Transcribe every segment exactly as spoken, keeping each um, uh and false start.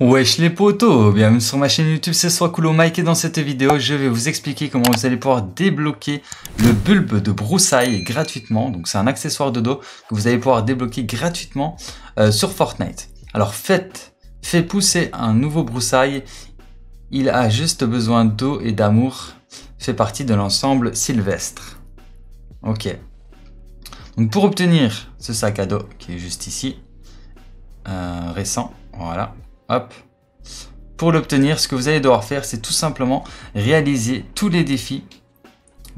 Wesh les potos, bienvenue sur ma chaîne YouTube, c'est Soiscool Mec et dans cette vidéo je vais vous expliquer comment vous allez pouvoir débloquer le bulbe de broussaille gratuitement. Donc c'est un accessoire de dos que vous allez pouvoir débloquer gratuitement euh, sur Fortnite. Alors faites, fait pousser un nouveau broussaille, il a juste besoin d'eau et d'amour, fait partie de l'ensemble Sylvestre. Ok, donc pour obtenir ce sac à dos qui est juste ici, euh, récent, voilà. Hop. Pour l'obtenir, ce que vous allez devoir faire, c'est tout simplement réaliser tous les défis,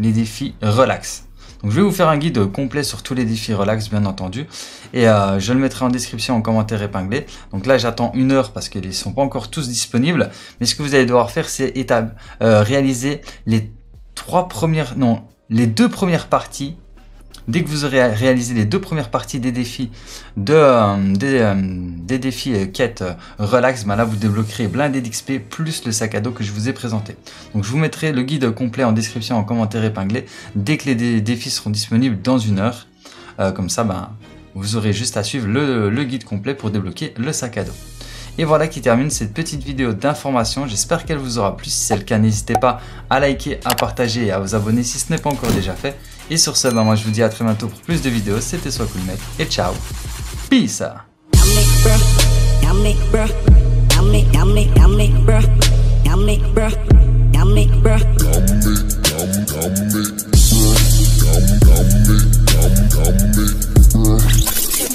les défis relax. Donc, je vais vous faire un guide complet sur tous les défis relax, bien entendu. Et euh, je le mettrai en description, en commentaire épinglé. Donc là, j'attends une heure parce qu'ils ne sont pas encore tous disponibles. Mais ce que vous allez devoir faire, c'est euh, réaliser les trois premières, non, les deux premières parties. Dès que vous aurez réalisé les deux premières parties des défis de, euh, des, euh, des défis euh, quête euh, relax, ben là vous débloquerez blindé d'X P plus le sac à dos que je vous ai présenté. Donc je vous mettrai le guide complet en description, en commentaire épinglé, dès que les dé défis seront disponibles dans une heure. Euh, comme ça, ben, vous aurez juste à suivre le, le guide complet pour débloquer le sac à dos. Et voilà qui termine cette petite vidéo d'information. J'espère qu'elle vous aura plu. Si c'est le cas, n'hésitez pas à liker, à partager et à vous abonner si ce n'est pas encore déjà fait. Et sur ce, ben moi je vous dis à très bientôt pour plus de vidéos. C'était Soiscool Mec et ciao. Peace.